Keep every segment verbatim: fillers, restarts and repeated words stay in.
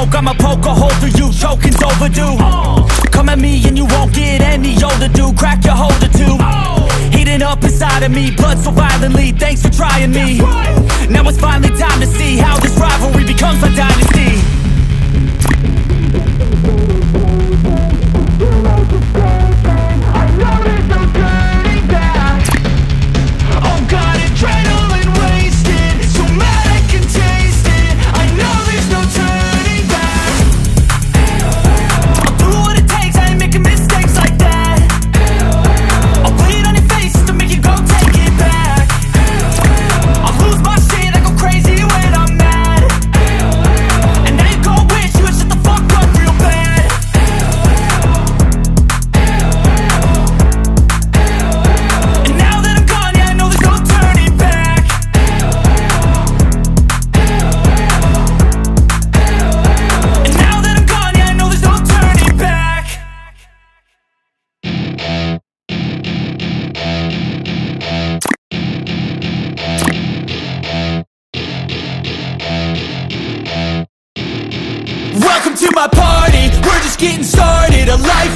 I'ma poke a hole through you, choking's overdue. uh, Come at me and you won't get any older, dude. Crack your holder too. uh, Heating up inside of me, blood so violently. Thanks for trying me, right. Now it's finally time to see how this rivalry becomes my dynasty. I know there's no turning back. Oh God, adrenaline wasted, so mad I can taste it. I know there's no turning back.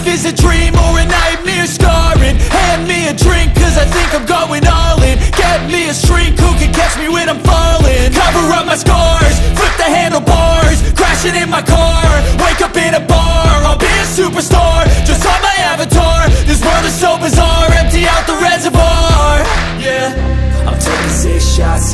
Is a dream or a nightmare scarring? Hand me a drink cause I think I'm going all in. Get me a shrink who can catch me when I'm falling. Cover up my scars, flip the handlebars, crashing in my car, wake up in a bar. I'll be a superstar, just on my avatar. This world is so bizarre, empty out the reservoir. Yeah, I'm taking six shots,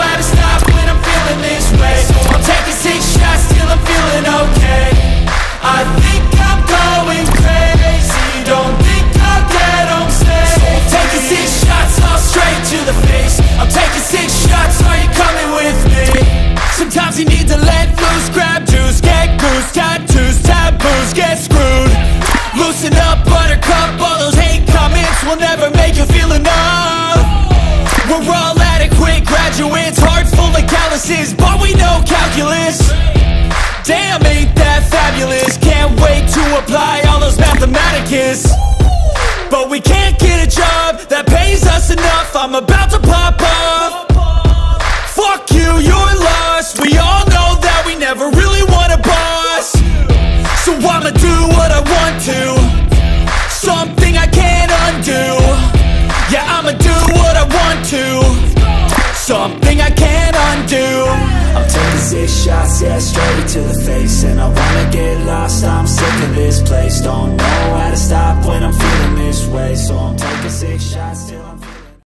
how to stop when I'm feeling this way. So I'm taking six shots till I'm feeling okay. I think I'm going crazy, don't think I'll get on stage. So I'm taking six shots, all straight to the face. I'm taking six shots, are you coming with me? Sometimes you need to let loose, grab juice, get goose, tattoos, taboos, get screwed. Loosen up, buttercup, all those hate comments will never make you feel enough. We're all adequate graduates, hearts full of calluses, but we know calculus. Damn, ain't that fabulous? Can't wait to apply all those mathematicus. But we can't get a job that pays us enough. I'm about to pop off. Fuck you, you're lost. We all know that we never really want a boss. So I'ma do what I want to, something I can't undo. Yeah, I'ma do what I want to, something I can't undo. I'm taking six shots, yeah, straight to the face. And I wanna get lost, I'm sick of this place. Don't know how to stop when I'm feeling this way. So I'm taking six shots till